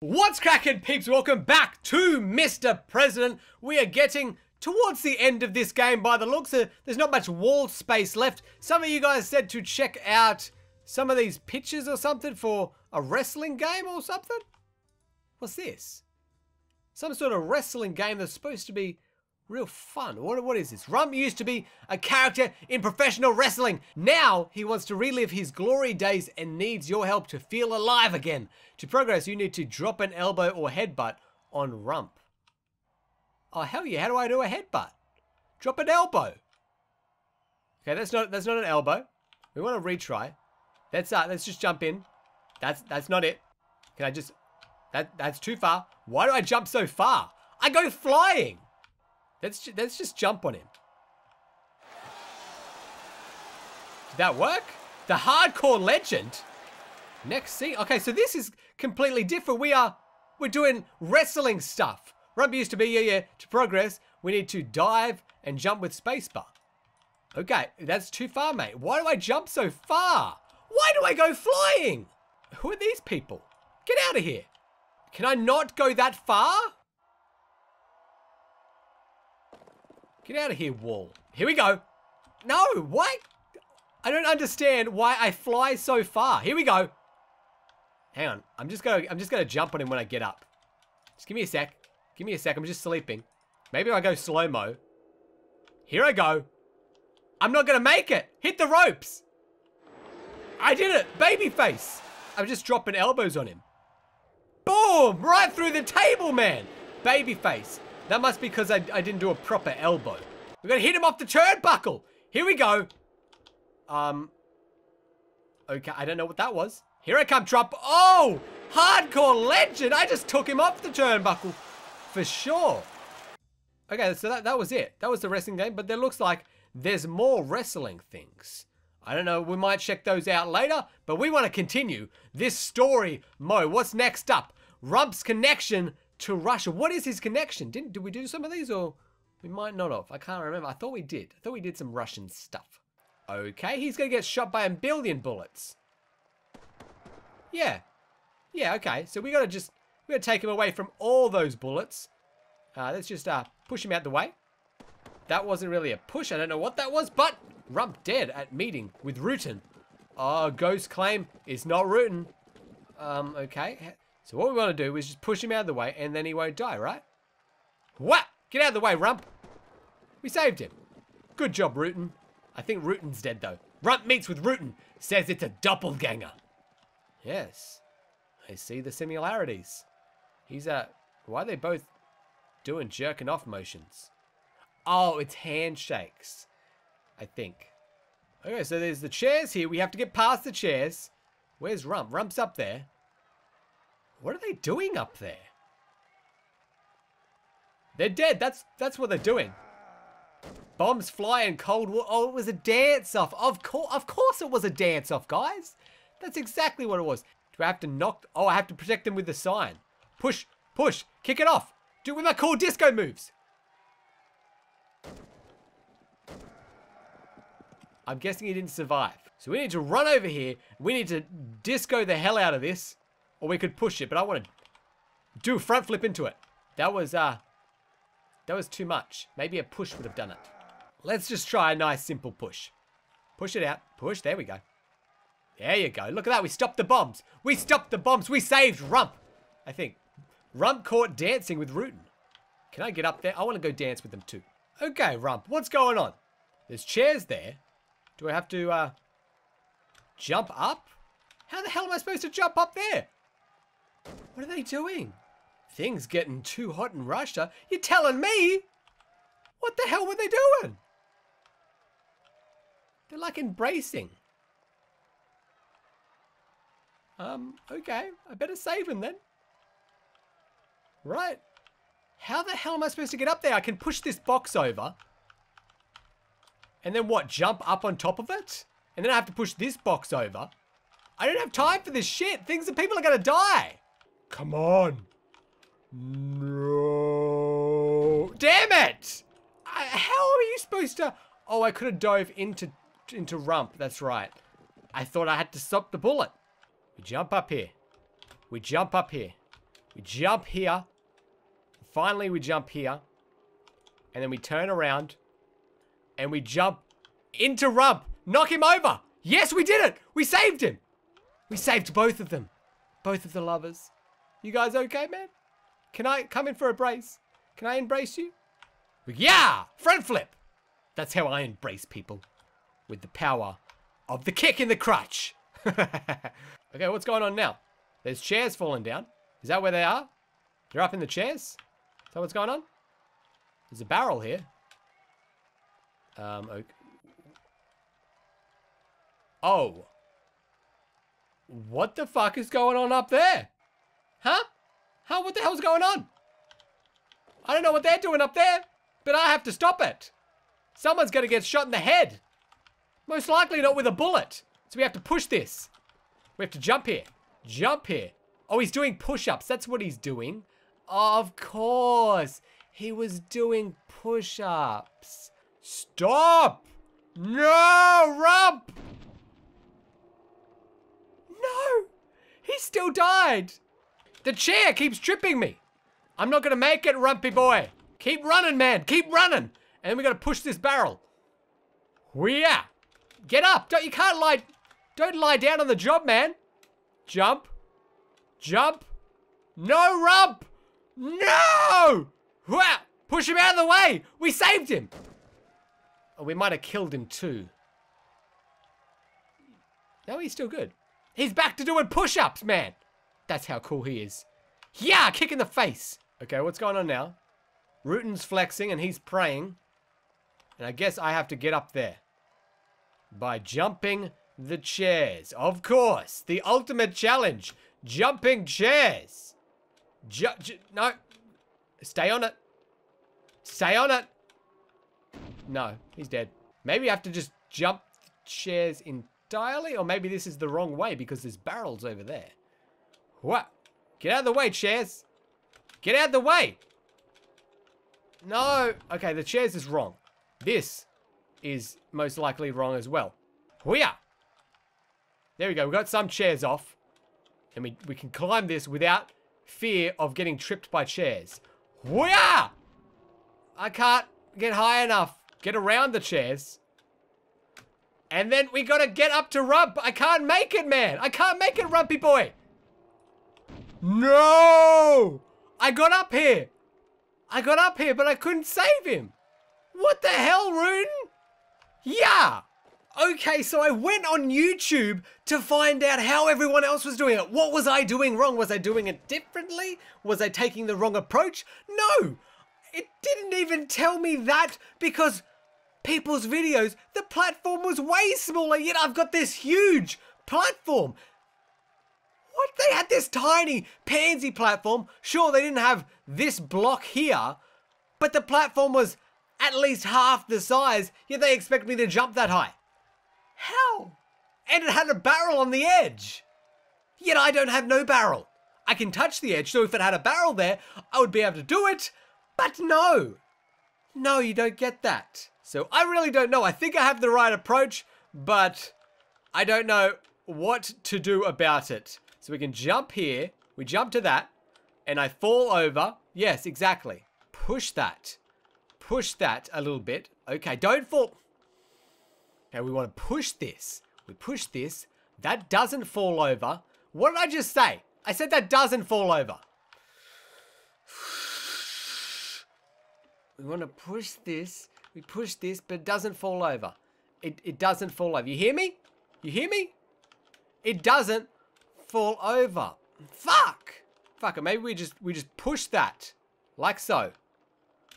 What's crackin' peeps? Welcome back to Mr. President. We are getting towards the end of this game by the looks. There's not much wall space left. Some of you guys said to check out some of these pictures or something for a wrestling game or something? What's this? Some sort of wrestling game that's supposed to be real fun. What is this? Rump used to be a character in professional wrestling. Now he wants to relive his glory days and needs your help to feel alive again. To progress, you need to drop an elbow or headbutt on Rump. Oh hell yeah, how do I do a headbutt? Drop an elbow. Okay, that's not an elbow. We want to retry. Let's just jump in. That's not it. Can I just that's too far. Why do I jump so far? I go flying! Let's just jump on him. Did that work? The hardcore legend. Next scene. Okay, so this is completely different. We're doing wrestling stuff. Rump used to be To progress, we need to dive and jump with spacebar. Okay, that's too far, mate. Why do I jump so far? Why do I go flying? Who are these people? Get out of here. Can I not go that far? Get out of here, wall. Here we go. No, what? I don't understand why I fly so far. Here we go. Hang on. I'm just gonna jump on him when I get up. Just give me a sec. Give me a sec. I'm just sleeping. Maybe I go slow-mo. Here I go. I'm not gonna make it. Hit the ropes. I did it. Babyface. I'm just dropping elbows on him. Boom! Right through the table, man. Babyface. That must be because I didn't do a proper elbow. We're going to hit him off the turnbuckle. Here we go. Okay, I don't know what that was. Here I come, Trump. Oh, hardcore legend. I just took him off the turnbuckle for sure. Okay, so that was it. That was the wrestling game, but there looks like there's more wrestling things. I don't know. We might check those out later, but we want to continue this story, Mo. What's next up? Rump's connection to Russia. What is his connection? Did we do some of these, or we might not have? I can't remember. I thought we did. I thought we did some Russian stuff. Okay, he's going to get shot by a billion bullets. Yeah, okay. So we got to take him away from all those bullets. Let's just push him out the way. That wasn't really a push. I don't know what that was, but Rump dead at meeting with Rutan. Oh, Ghost claim it's not Rutan. Okay. So what we want to do is just push him out of the way and then he won't die, right? What? Get out of the way, Rump. We saved him. Good job, Rutan. I think Rutan's dead, though. Rump meets with Rutan. Says it's a doppelganger. Yes. I see the similarities. He's a... Why are they both doing jerking off motions? Oh, it's handshakes, I think. Okay, so there's the chairs here. We have to get past the chairs. Where's Rump? Rump's up there. What are they doing up there? They're dead. That's what they're doing. Bombs fly in cold war. Oh, it was a dance-off. Of course it was a dance-off, guys. That's exactly what it was. Do I have to knock? Oh, I have to protect them with the sign. Push. Kick it off. Do it with my cool disco moves. I'm guessing he didn't survive. So we need to run over here. We need to disco the hell out of this. Or we could push it, but I want to do a front flip into it. That was too much. Maybe a push would have done it. Let's just try a nice simple push. Push it out. Push. There we go. There you go. Look at that. We stopped the bombs. We saved Rump, I think. Rump caught dancing with Rutan. Can I get up there? I want to go dance with them too. Okay, Rump. What's going on? There's chairs there. Do I have to jump up? How the hell am I supposed to jump up there? What are they doing? Things getting too hot in Russia. You're telling me? What the hell were they doing? They're like embracing. Okay. I better save him then. Right. How the hell am I supposed to get up there? I can push this box over. And then what? Jump up on top of it? And then I have to push this box over. I don't have time for this shit. People are gonna die. Come on. No. Damn it. How are you supposed to... Oh, I could have dove into Rump. That's right. I thought I had to stop the bullet. We jump up here. We jump here. Finally, we jump here. And then we turn around. And we jump into Rump. Knock him over. Yes, we did it. We saved him. We saved both of them. Both of the lovers. You guys okay, man? Can I come in for a brace? Can I embrace you? Yeah! Front flip! That's how I embrace people. With the power of the kick in the crutch. Okay, what's going on now? There's chairs falling down. Is that where they are? They're up in the chairs? Is that what's going on? There's a barrel here. Okay. Oh. What the fuck is going on up there? Huh? Huh? What the hell's going on? I don't know what they're doing up there, but I have to stop it. Someone's gonna get shot in the head. Most likely not with a bullet. So we have to push this. We have to jump here. Jump here. Oh, he's doing push-ups. That's what he's doing. Of course. He was doing push-ups. Stop! No, Rump! No! He still died. The chair keeps tripping me. I'm not gonna make it, Rumpy boy. Keep running, man. Keep running. And then we gotta push this barrel. Yeah. Get up. Don't, you can't lie. Don't lie down on the job, man. Jump. Jump. No, Rump. No. Wow. Push him out of the way. We saved him. Oh, we might have killed him too. No, he's still good. He's back to doing push-ups, man. That's how cool he is. Yeah, kick in the face. Okay, what's going on now? Rutan's flexing and he's praying. And I guess I have to get up there. By jumping the chairs. Of course, the ultimate challenge. Jumping chairs. No. Stay on it. Stay on it. No, he's dead. Maybe I have to just jump the chairs entirely. Or maybe this is the wrong way because there's barrels over there. What? Get out of the way, chairs. Get out of the way. No. Okay, the chairs is wrong. This is most likely wrong as well. Hooyah! There we go. We got some chairs off. And we can climb this without fear of getting tripped by chairs. Hooyah! I can't get high enough. Get around the chairs. And then we gotta get up to Rump. I can't make it, man. I can't make it, Rumpy boy. No! I got up here. I got up here, but I couldn't save him. What the hell, Rune? Yeah! Okay, so I went on YouTube to find out how everyone else was doing it. What was I doing wrong? Was I doing it differently? Was I taking the wrong approach? No! It didn't even tell me that because people's videos, the platform was way smaller, yet I've got this huge platform. What? They had this tiny pansy platform. Sure, they didn't have this block here, but the platform was at least half the size, yet they expect me to jump that high. How? And it had a barrel on the edge. Yet I don't have no barrel. I can touch the edge, so if it had a barrel there, I would be able to do it, but no. No, you don't get that. So I really don't know. I think I have the right approach, but I don't know what to do about it. So we can jump here, we jump to that, and I fall over. Yes, exactly. Push that a little bit. Okay, don't fall. Okay, we want to push this. We push this. That doesn't fall over. What did I just say? I said that doesn't fall over. We want to push this. We push this, but it doesn't fall over. It doesn't fall over. You hear me? You hear me? It doesn't fall over. Fuck! Fuck it, maybe we just push that. Like so.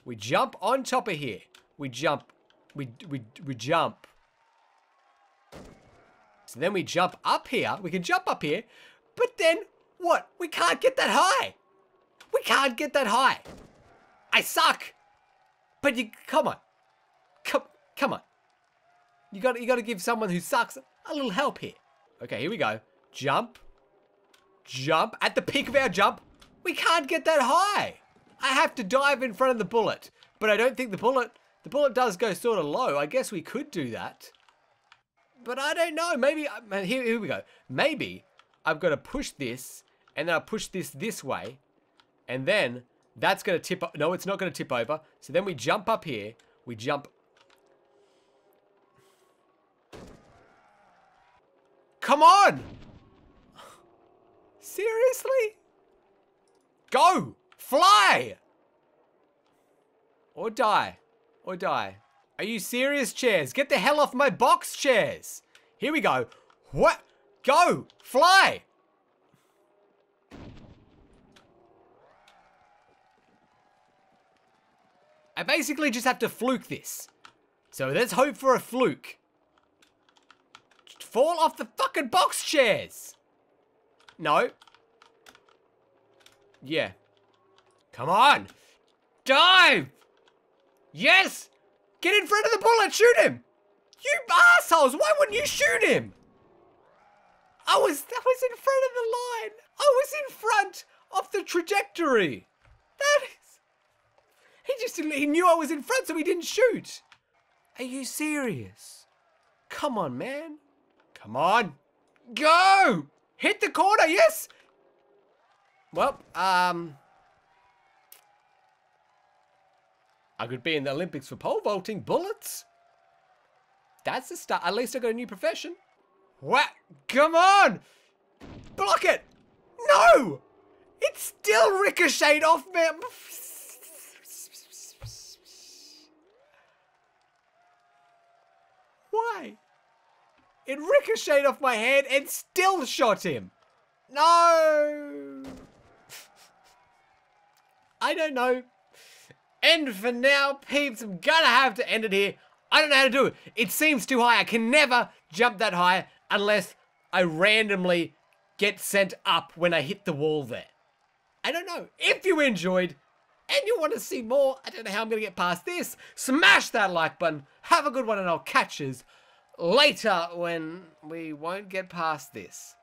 We jump on top of here. We jump. We jump. So then we jump up here. We can jump up here. But then, what? We can't get that high. We can't get that high. I suck. But you, come on. Come on. You gotta give someone who sucks a little help here. Okay, here we go. Jump. Jump. At the peak of our jump, we can't get that high. I have to dive in front of the bullet. But I don't think the bullet does go sort of low. I guess we could do that. But I don't know. Maybe, here we go. Maybe I've got to push this and then I'll push this way. And then that's going to tip up. No, it's not going to tip over. So then we jump up here. We jump. Come on! Seriously? Go! Fly! Or die. Or die. Are you serious, chairs? Get the hell off my box, chairs! Here we go. What? Go! Fly! I basically just have to fluke this. So let's hope for a fluke. Just fall off the fucking box, chairs! No. Yeah. Come on! Dive! Yes! Get in front of the bullet! Shoot him! You assholes! Why wouldn't you shoot him? I was in front of the line! I was in front of the trajectory! That is... He knew I was in front, so he didn't shoot! Are you serious? Come on, man. Come on. Go! Hit the corner, yes! Well, I could be in the Olympics for pole vaulting bullets. That's the start. At least I got a new profession. What? Come on! Block it! No! It still ricocheted off me. Why? It ricocheted off my head and still shot him. No! I don't know. And for now, peeps, I'm gonna have to end it here. I don't know how to do it. It seems too high. I can never jump that high unless I randomly get sent up when I hit the wall there. I don't know. If you enjoyed and you want to see more, I don't know how I'm gonna get past this. Smash that like button. Have a good one, and I'll catch us later when we won't get past this.